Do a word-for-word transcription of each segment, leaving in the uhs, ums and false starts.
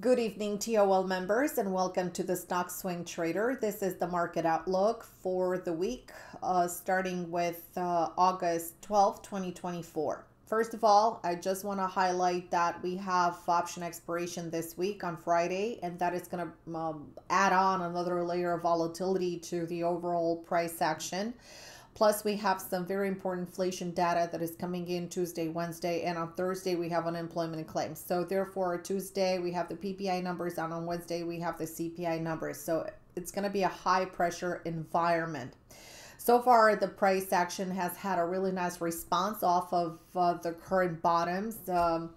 Good evening, T O L members, and welcome to the Stock Swing Trader. This is the market outlook for the week, uh, starting with uh, August twelfth, twenty twenty-four. First of all, I just want to highlight that we have option expiration this week on Friday, and that is going to um, add on another layer of volatility to the overall price action. Plus, we have some very important inflation data that is coming in Tuesday, Wednesday, and on Thursday, we have unemployment claims. So therefore, Tuesday, we have the P P I numbers, and on Wednesday, we have the C P I numbers. So it's going to be a high-pressure environment. So far, the price action has had a really nice response off of uh, the current bottoms, um,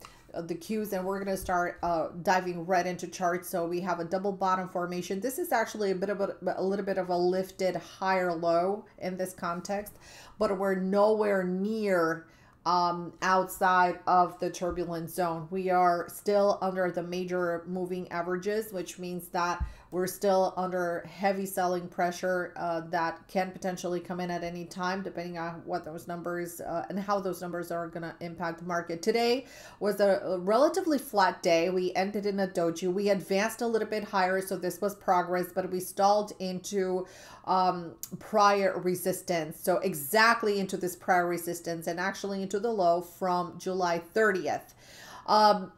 the Qs, and we're going to start uh, diving right into charts. So we have a double bottom formation. This is actually a bit of a, a little bit of a lifted higher low in this context, but we're nowhere near um, outside of the turbulence zone. We are still under the major moving averages, which means that we're still under heavy selling pressure uh, that can potentially come in at any time, depending on what those numbers uh, and how those numbers are going to impact the market. Today was a, a relatively flat day. We ended in a doji. We advanced a little bit higher, so this was progress, but we stalled into um, prior resistance. So exactly into this prior resistance and actually into the low from July thirtieth. Um,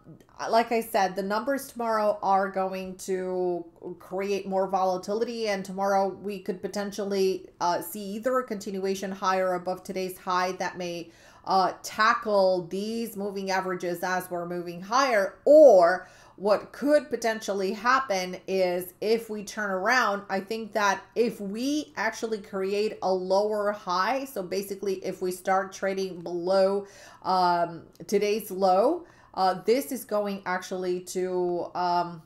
like I said, the numbers tomorrow are going to create more volatility, and tomorrow we could potentially uh, see either a continuation higher above today's high that may uh, tackle these moving averages as we're moving higher, or what could potentially happen is if we turn around, I think that if we actually create a lower high, so basically if we start trading below um, today's low, Uh, this is going actually to um,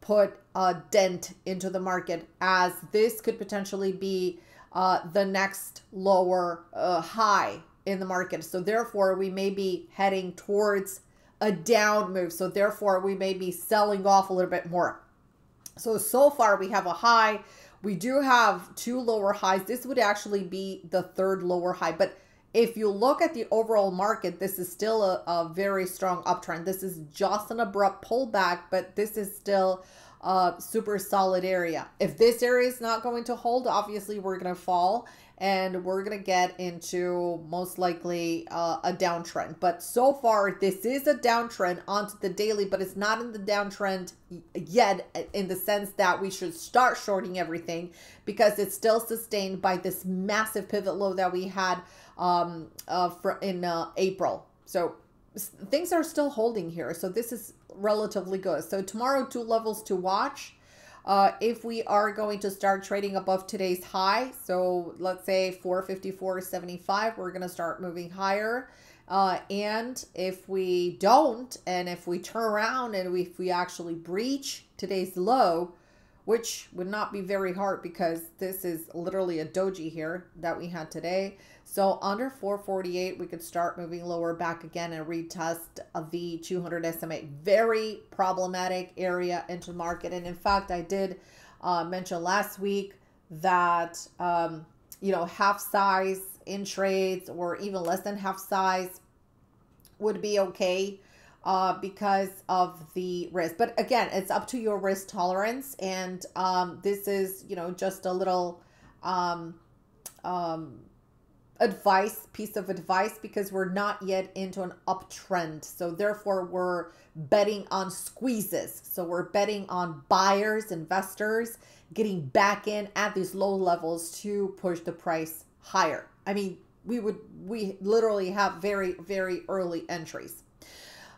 put a dent into the market, as this could potentially be uh, the next lower uh, high in the market. So therefore, we may be heading towards a down move. So therefore, we may be selling off a little bit more. So, so far we have a high. We do have two lower highs. This would actually be the third lower high, but if you look at the overall market, this is still a, a very strong uptrend. This is just an abrupt pullback, but this is still a super solid area. If this area is not going to hold, obviously we're going to fall and we're going to get into most likely uh, a downtrend. But so far, this is a downtrend onto the daily, but it's not in the downtrend yet in the sense that we should start shorting everything, because it's still sustained by this massive pivot low that we had um, uh, for in uh, April. So things are still holding here. So this is relatively good. So tomorrow, two levels to watch. Uh, if we are going to start trading above today's high, so let's say four fifty-four seventy-five, we're going to start moving higher. Uh, and if we don't, and if we turn around and we, if we actually breach today's low, which would not be very hard because this is literally a doji here that we had today. So under four forty-eight, we could start moving lower back again and retest the two hundred S M A. Very problematic area into the market. And in fact, I did uh, mention last week that, um, you know, half size in trades or even less than half size would be okay. Uh, because of the risk. But again, it's up to your risk tolerance. And um, this is, you know, just a little um, um, advice, piece of advice, because we're not yet into an uptrend. So therefore, we're betting on squeezes. So we're betting on buyers, investors getting back in at these low levels to push the price higher. I mean, we would, we literally have very, very early entries.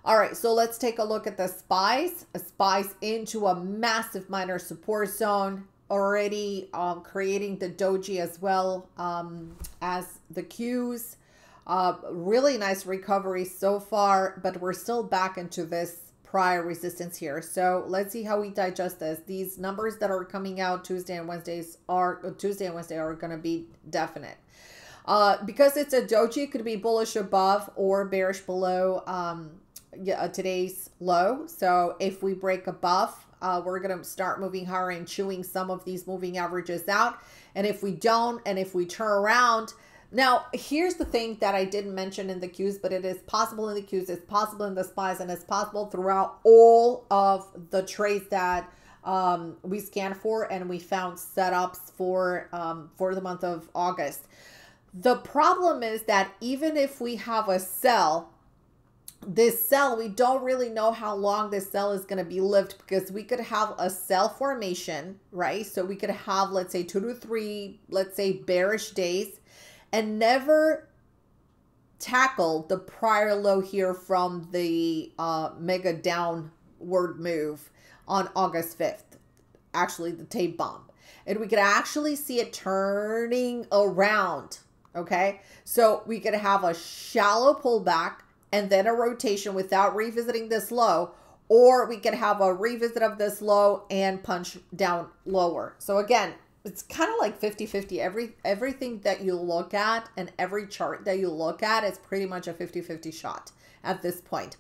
All right, so let's take a look at the S P Ys. S P Ys into a massive minor support zone, already um, creating the doji as well um, as the Qs. Uh, really nice recovery so far, but we're still back into this prior resistance here. So let's see how we digest this. These numbers that are coming out Tuesday and Wednesdays are Tuesday and Wednesday are going to be definite. Uh, because it's a doji, it could be bullish above or bearish below. Um, Yeah, today's low. So if we break above, uh, we're going to start moving higher and chewing some of these moving averages out. And if we don't, and if we turn around, Now, here's the thing that I didn't mention in the Qs, but it is possible in the Qs, it's possible in the S P Is, and it's possible throughout all of the trades that um, we scanned for and we found setups for, um, for the month of August. The problem is that even if we have a sell, this sell, we don't really know how long this sell is going to be lived, because we could have a sell formation, right? So we could have, let's say, two to three, let's say, bearish days, and never tackle the prior low here from the uh, mega downward move on August fifth, actually the tape bomb. And we could actually see it turning around, okay? So we could have a shallow pullback and then a rotation without revisiting this low, or we could have a revisit of this low and punch down lower. So again, it's kind of like fifty fifty. Every, everything that you look at and every chart that you look at is pretty much a fifty fifty shot at this point.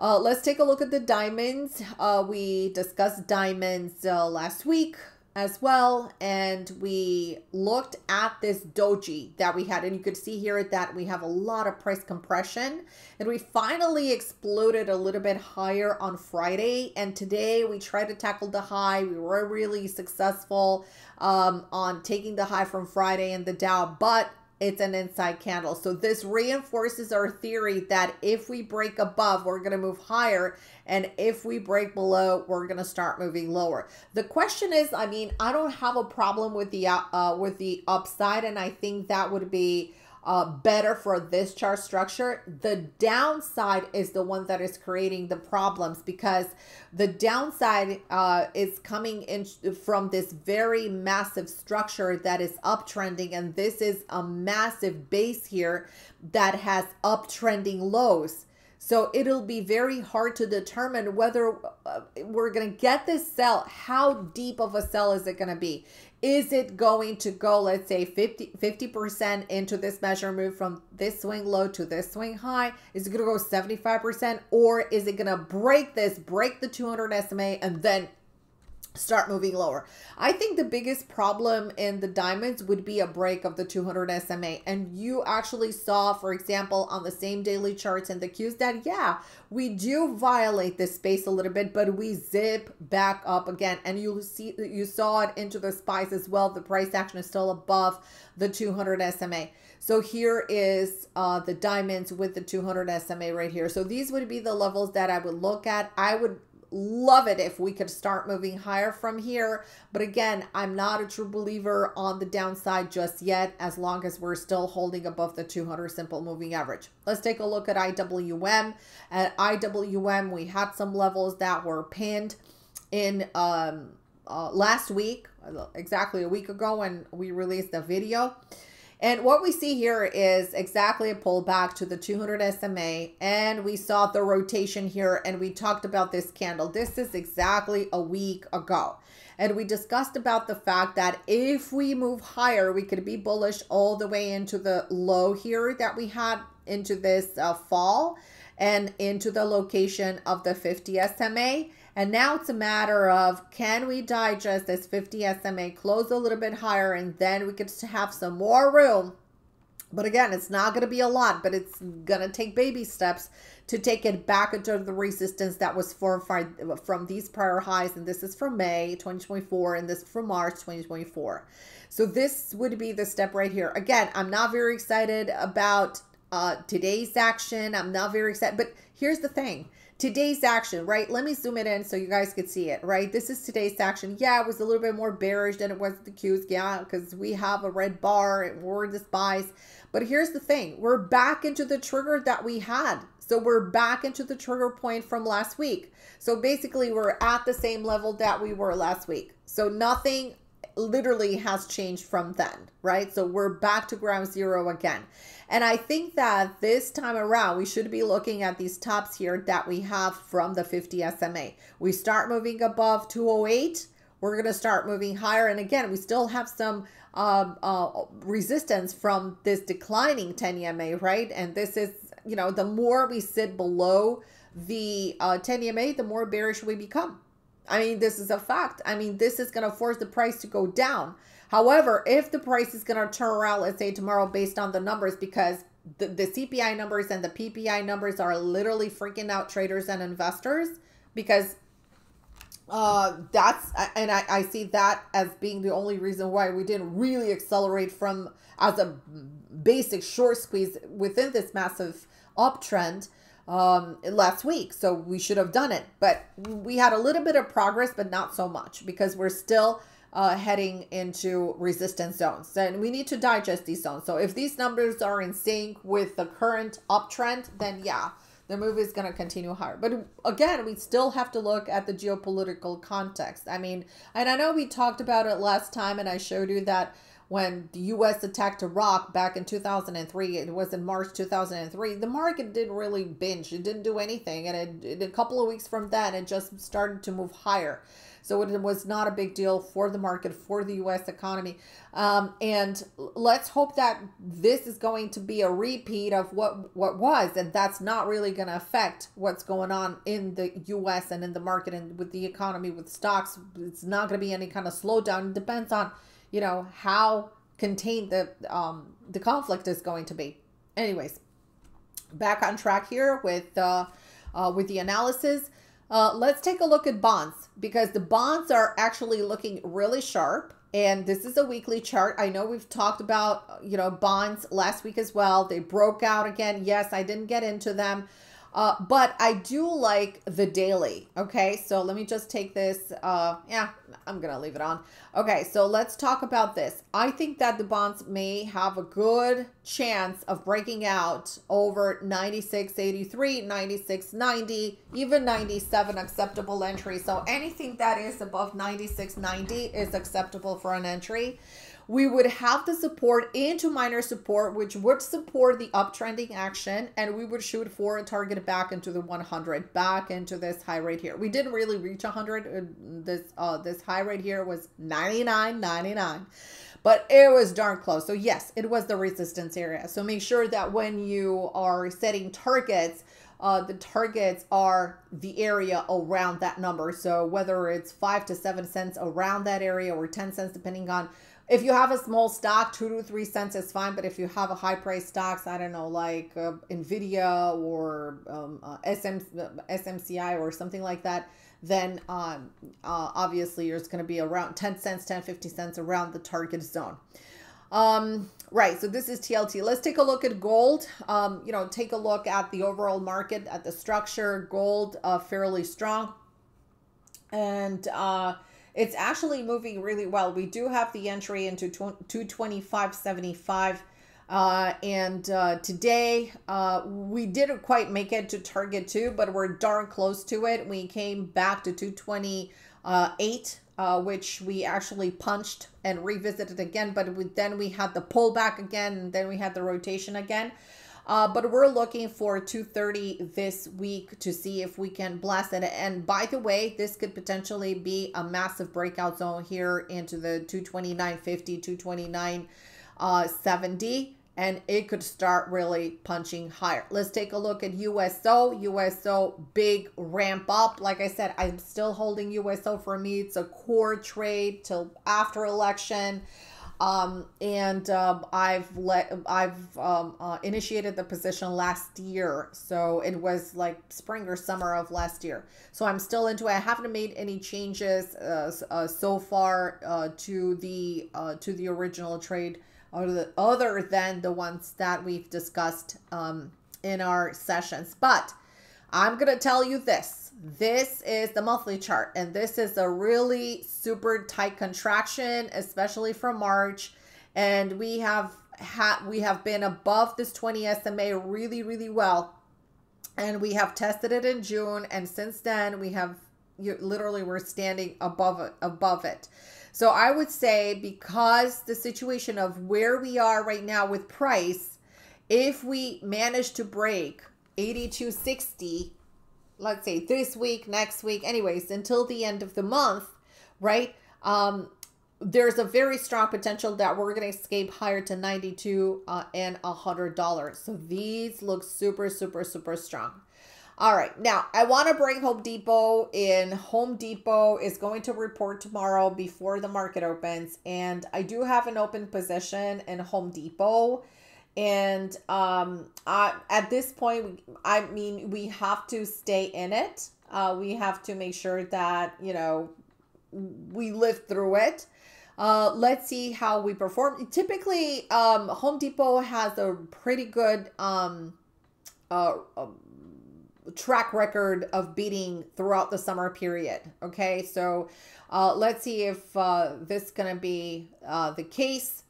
Uh, let's take a look at the diamonds. Uh, we discussed diamonds uh, last week as well. And we looked at this doji that we had. And you could see here that we have a lot of price compression. And we finally exploded a little bit higher on Friday. And today we tried to tackle the high. We were really successful um, on taking the high from Friday in the Dow, but it's an inside candle. So this reinforces our theory that if we break above, we're going to move higher. And if we break below, we're going to start moving lower. The question is, I mean, I don't have a problem with the, uh, with the upside. And I think that would be uh, better for this chart structure. The downside is the one that is creating the problems, because the downside uh, is coming in from this very massive structure that is uptrending. And this is a massive base here that has uptrending lows. So it'll be very hard to determine whether we're going to get this sell. How deep of a sell is it going to be? Is it going to go, let's say, fifty percent into this measure move from this swing low to this swing high? Is it going to go seventy-five percent? Or is it going to break this, break the two hundred S M A, and then start moving lower? I think the biggest problem in the diamonds would be a break of the two hundred S M A. And you actually saw, for example, on the same daily charts and the Qs that, yeah, we do violate this space a little bit, but we zip back up again. And you see, you saw it into the S P Is as well. The price action is still above the two hundred S M A. So here is uh, the diamonds with the two hundred S M A right here. So these would be the levels that I would look at. I would love it if we could start moving higher from here. But again, I'm not a true believer on the downside just yet, as long as we're still holding above the two hundred simple moving average. Let's take a look at I W M. At I W M, we had some levels that were pinned in um, uh, last week, exactly a week ago when we released the video. And what we see here is exactly a pullback to the two hundred S M A. And we saw the rotation here, and we talked about this candle. This is exactly a week ago. And we discussed about the fact that if we move higher, we could be bullish all the way into the low here that we had into this uh, fall and into the location of the fifty S M A. And now it's a matter of, can we digest this fifty S M A, close a little bit higher, and then we could have some more room. But again, it's not going to be a lot, but it's going to take baby steps to take it back into the resistance that was formed from these prior highs. And this is from May twenty twenty-four, and this is from March twenty twenty-four. So this would be the step right here. Again, I'm not very excited about uh, today's action. I'm not very excited, but here's the thing. Today's action, right? Let me zoom it in so you guys could see it, right? This is today's action. Yeah, it was a little bit more bearish than it was the Qs. Yeah, because we have a red bar and we're in the S P Is. But here's the thing. We're back into the trigger that we had. So we're back into the trigger point from last week. So basically, we're at the same level that we were last week. So nothing literally has changed from then, right? So we're back to ground zero again. And I think that this time around, we should be looking at these tops here that we have from the fifty S M A. We start moving above two oh eight. We're going to start moving higher. And again, we still have some uh, uh, resistance from this declining ten E M A, right? And this is, you know, the more we sit below the uh, ten E M A, the more bearish we become. I mean, this is a fact. I mean, this is going to force the price to go down. However, if the price is going to turn around, let's say tomorrow, based on the numbers, because the, the C P I numbers and the P P I numbers are literally freaking out traders and investors, because uh, that's, and I, I see that as being the only reason why we didn't really accelerate from as a basic short squeeze within this massive uptrend um, last week. So we should have done it, but we had a little bit of progress, but not so much, because we're still uh, heading into resistance zones, and we need to digest these zones. So if these numbers are in sync with the current uptrend, then yeah, the move is going to continue higher. But again, we still have to look at the geopolitical context. I mean, and I know we talked about it last time, and I showed you that when the U S attacked Iraq back in two thousand three, it was in March two thousand three, the market didn't really binge. It didn't do anything. And it, in a couple of weeks from then, it just started to move higher. So it was not a big deal for the market, for the U S economy. Um, and let's hope that this is going to be a repeat of what, what was, and that's not really going to affect what's going on in the U S and in the market and with the economy, with stocks. It's not going to be any kind of slowdown. It depends on, you know, how contained the, um, the conflict is going to be. Anyways, back on track here with, uh, uh, with the analysis. Uh, let's take a look at bonds, because the bonds are actually looking really sharp. And this is a weekly chart. I know we've talked about, you know, bonds last week as well. They broke out again. Yes, I didn't get into them, uh, but I do like the daily. Okay, so let me just take this. Uh, yeah, I'm going to leave it on. Okay, so let's talk about this. I think that the bonds may have a good chance of breaking out over ninety-six eighty-three, ninety-six ninety, even ninety-seven acceptable entry. So anything that is above ninety-six ninety is acceptable for an entry. We would have the support into minor support, which would support the uptrending action, and we would shoot for a target back into the one hundred, back into this high right here. We didn't really reach one hundred. This uh, this high right here was ninety-nine ninety-nine, but it was darn close. So yes, it was the resistance area. So make sure that when you are setting targets, Uh, the targets are the area around that number. So whether it's five to seven cents around that area, or ten cents, depending on if you have a small stock, two to three cents is fine. But if you have a high price stocks, I don't know, like uh, NVIDIA or um, uh, S M C I or something like that, then um, uh, obviously it's going to be around ten cents, ten, fifty cents around the target zone. Um, right. So this is T L T. Let's take a look at gold. Um, you know, take a look at the overall market, at the structure. Gold, uh, fairly strong. And, uh, it's actually moving really well. We do have the entry into two twenty-five seventy-five. Uh, and, uh, today, uh, we didn't quite make it to target two, but we're darn close to it. We came back to two twenty-eight. Uh, which we actually punched and revisited again, but we, then we had the pullback again, and then we had the rotation again. Uh, but we're looking for two thirty this week to see if we can blast it. And by the way, this could potentially be a massive breakout zone here into the two twenty-nine fifty, two twenty-nine seventy, and it could start really punching higher. Let's take a look at U S O. U S O, big ramp up. Like I said, I'm still holding U S O. For me, it's a core trade till after election. Um, and um, I've let I've um, uh, initiated the position last year, so it was like spring or summer of last year. So I'm still into it. I haven't made any changes uh, uh, so far uh, to the uh, to the original trade, other than the ones that we've discussed um, in our sessions. But I'm going to tell you this. This is the monthly chart, and this is a really super tight contraction, especially from March. And we have had, we have been above this twenty S M A really, really well. And we have tested it in June. And since then we have, you literally were standing above it, above it. So I would say, because the situation of where we are right now with price, if we manage to break eighty-two sixty, let's say this week, next week, anyways, until the end of the month, right? Um, there's a very strong potential that we're going to escape higher to ninety-two uh, and one hundred dollars. So these look super, super, super strong. All right, now I want to bring Home Depot in. Home Depot is going to report tomorrow before the market opens, and I do have an open position in Home Depot. And um, I, at this point, I mean, we have to stay in it. Uh, we have to make sure that, you know, we live through it. Uh, let's see how we perform. Typically, um, Home Depot has a pretty good um, uh, track record of beating throughout the summer period. Okay, so uh, let's see if uh, this is going to be uh, the case.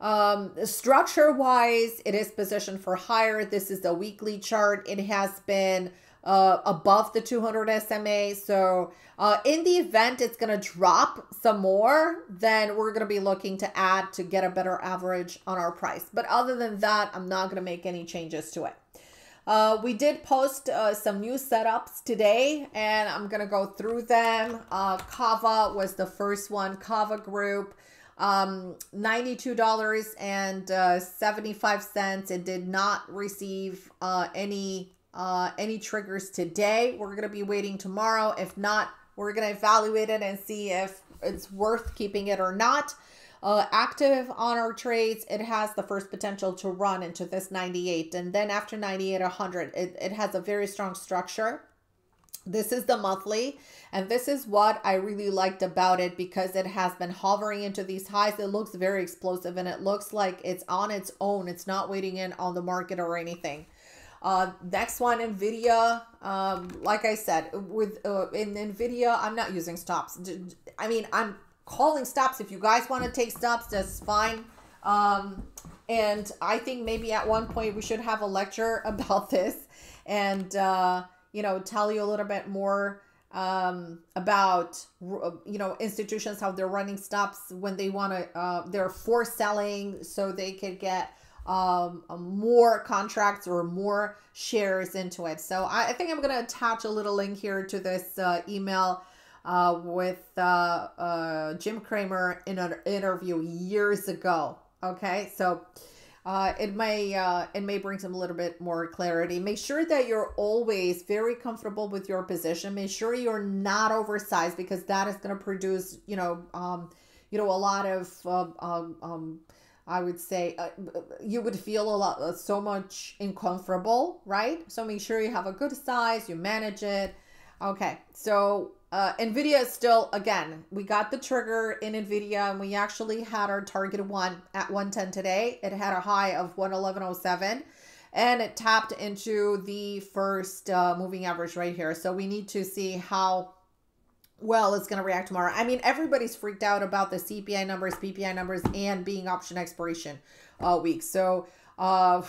Um, structure-wise, it is positioned for higher. This is the weekly chart. It has been uh, above the two hundred S M A. So uh, in the event it's going to drop some more, then we're going to be looking to add to get a better average on our price. But other than that, I'm not going to make any changes to it. Uh, we did post uh, some new setups today, and I'm going to go through them. Uh, Kava was the first one, Kava Group. Um, ninety-two dollars and seventy-five cents. It did not receive uh, any uh, any triggers today. We're going to be waiting tomorrow. If not, we're going to evaluate it and see if it's worth keeping it or not. Uh, active on our trades, it has the first potential to run into this ninety-eight, and then after ninety-eight, one hundred. It, it has a very strong structure. This is the monthly, and this is what I really liked about it because it has been hovering into these highs. It looks very explosive, and it looks like it's on its own. It's not waiting in on the market or anything. Uh, next one, NVIDIA. Um, like I said, with uh, in NVIDIA, I'm not using stops. I mean, I'm calling stops. If you guys want to take stops, that's fine. Um, and I think maybe at one point we should have a lecture about this and, uh, you know, tell you a little bit more um, about, you know, institutions, how they're running stops when they want to, uh, they're forced selling so they could get um, more contracts or more shares into it. So I, I think I'm going to attach a little link here to this uh, email uh, with uh, uh, Jim Cramer in an interview years ago. Okay, so Uh, it may uh, it may bring some a little bit more clarity. Make sure that you're always very comfortable with your position. Make sure you're not oversized because that is going to produce, you know, um, you know, a lot of um, um, I would say uh, you would feel a lot uh, so much uncomfortable, right? So make sure you have a good size. You manage it. Okay, so uh, NVIDIA is still, again, we got the trigger in NVIDIA, and we actually had our target one at one ten today. It had a high of one eleven oh seven, and it tapped into the first uh, moving average right here. So we need to see how well it's going to react tomorrow. I mean, everybody's freaked out about the C P I numbers, P P I numbers, and being option expiration uh, week. So Uh,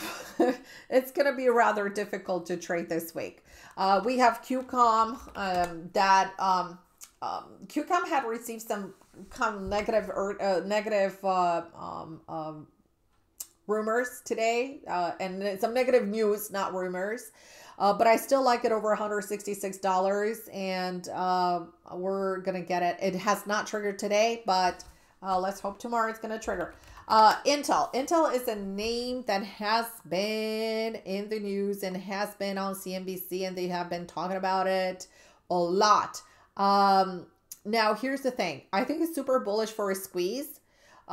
it's going to be rather difficult to trade this week. Uh, we have Q COM um, that um, um, Q COM had received some kind of negative, or, uh, negative uh, um, um, rumors today, uh, and some negative news, not rumors. Uh, but I still like it over one hundred sixty-six dollars, and uh, we're going to get it. It has not triggered today, but uh, let's hope tomorrow it's going to trigger. Uh, Intel. Intel is a name that has been in the news and has been on C N B C, and they have been talking about it a lot. Um, now, here's the thing. I think it's super bullish for a squeeze.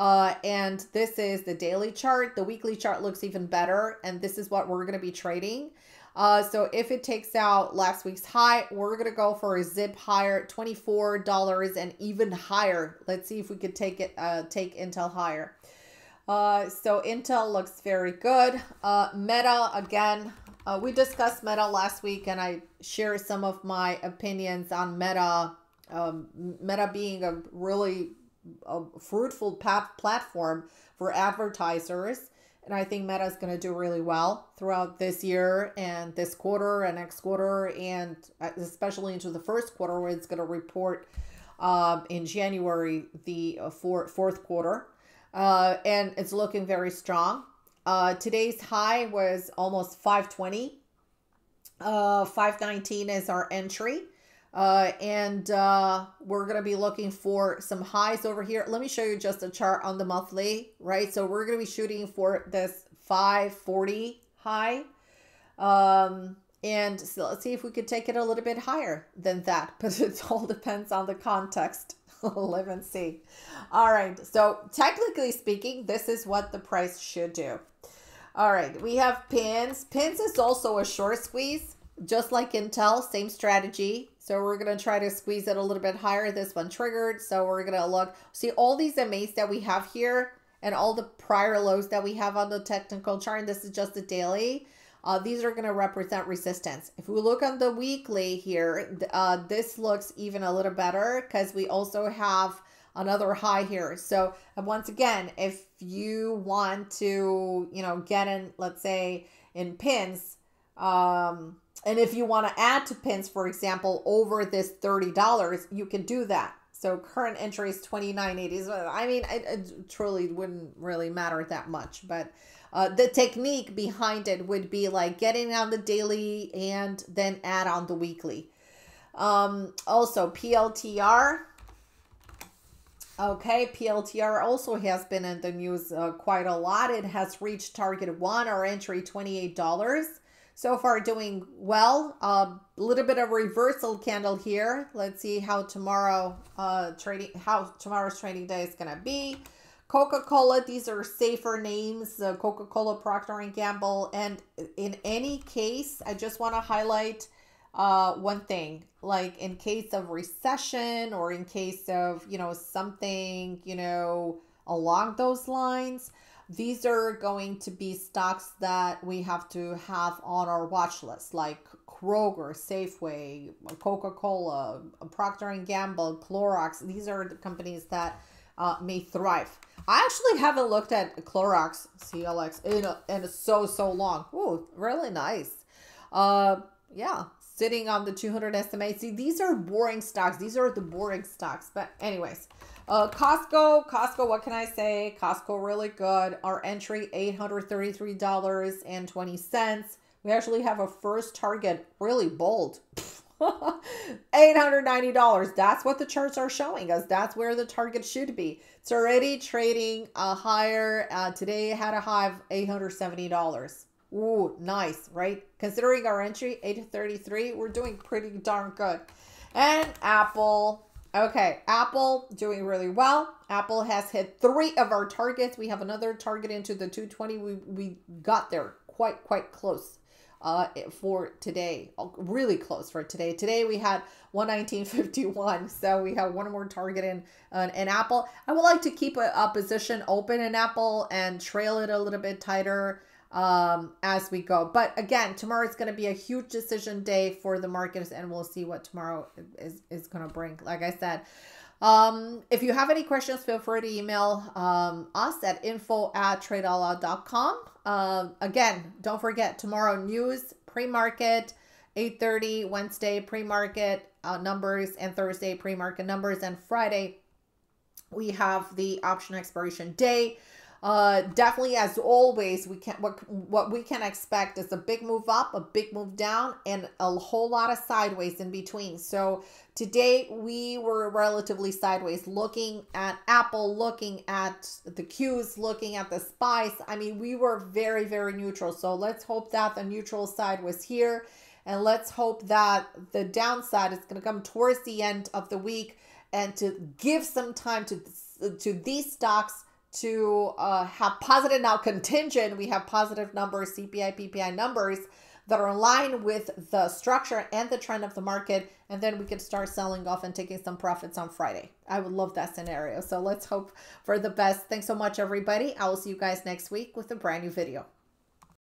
Uh, and this is the daily chart. The weekly chart looks even better. And this is what we're going to be trading. Uh, so if it takes out last week's high, we're going to go for a zip higher, twenty-four dollars and even higher. Let's see if we could take it, uh, take Intel higher. Uh, so Intel looks very good. Uh, Meta, again, uh, we discussed Meta last week, and I shared some of my opinions on Meta, um, Meta being a really a fruitful path platform for advertisers. And I think Meta is going to do really well throughout this year and this quarter and next quarter, and especially into the first quarter where it's going to report uh, in January, the uh, four, fourth quarter. Uh, and it's looking very strong. Uh, today's high was almost five twenty. Uh, five nineteen is our entry. Uh, and uh, we're going to be looking for some highs over here. Let me show you just a chart on the monthly, right? So we're going to be shooting for this five forty high. Um, And so let's see if we could take it a little bit higher than that, but it all depends on the context. Live and see. All right. So technically speaking, this is what the price should do. All right. We have pins. Pins is also a short squeeze, just like Intel, same strategy. So we're going to try to squeeze it a little bit higher. This one triggered. So we're going to look, see all these M As that we have here and all the prior lows that we have on the technical chart. And this is just the daily. Uh, these are going to represent resistance. If we look on the weekly here, uh, this looks even a little better because we also have another high here. So once again, if you want to, you know, get in, let's say in pins, um, and if you want to add to pins, for example, over this thirty dollars, you can do that. So current entry is twenty-nine eighty. I mean, it, it truly wouldn't really matter that much, but Uh, the technique behind it would be like getting on the daily and then add on the weekly. Um, also P L T R. Okay. P L T R also has been in the news uh, quite a lot. It has reached target one or entry twenty-eight dollars. So far doing well, a uh, little bit of reversal candle here. Let's see how tomorrow, uh, trading, how tomorrow's trading day is going to be. Coca-Cola, these are safer names, uh, Coca-Cola, Procter and Gamble. And in any case, I just want to highlight uh, one thing, like in case of recession or in case of, you know, something, you know, along those lines, these are going to be stocks that we have to have on our watch list, like Kroger, Safeway, Coca-Cola, Procter and Gamble, Clorox. These are the companies that Uh, may thrive. I actually haven't looked at Clorox C L X in, a, in a so so long. Ooh, really nice. Uh, yeah, sitting on the two hundred S M A. See, these are boring stocks. These are the boring stocks. But anyways, uh, Costco. Costco. What can I say? Costco really good. Our entry eight hundred thirty-three dollars and twenty cents. We actually have a first target. Really bold. eight hundred ninety dollars. That's what the charts are showing us. That's where the target should be. It's already trading a uh, higher. Uh, today had a high of eight hundred seventy dollars. Ooh, nice, right? Considering our entry eight thirty-three, we're doing pretty darn good. And Apple. Okay, Apple doing really well. Apple has hit three of our targets. We have another target into the two twenty. We we got there quite quite close. Uh, for today, really close for today. Today we had one nineteen fifty-one, so we have one more target in an uh, Apple. I would like to keep a, a position open in Apple and trail it a little bit tighter um, as we go. But again, tomorrow is going to be a huge decision day for the markets, and we'll see what tomorrow is is going to bring. Like I said. Um, if you have any questions, feel free to email um, us at info at tradeoutloud dot com. Um, again, don't forget tomorrow news, pre-market, eight thirty, Wednesday pre-market uh, numbers, and Thursday pre-market numbers, and Friday we have the option expiration day. Uh, definitely, as always, we can what what we can expect is a big move up, a big move down, and a whole lot of sideways in between. So today we were relatively sideways, looking at Apple, looking at the Qs, looking at the S P Ys. I mean, we were very very neutral. So let's hope that the neutral side was here, and let's hope that the downside is going to come towards the end of the week, and to give some time to to these stocks to uh, have positive. Now contingent, we have positive numbers, C P I, P P I numbers that are in line with the structure and the trend of the market. And then we can start selling off and taking some profits on Friday. I would love that scenario. So let's hope for the best. Thanks so much, everybody. I will see you guys next week with a brand new video.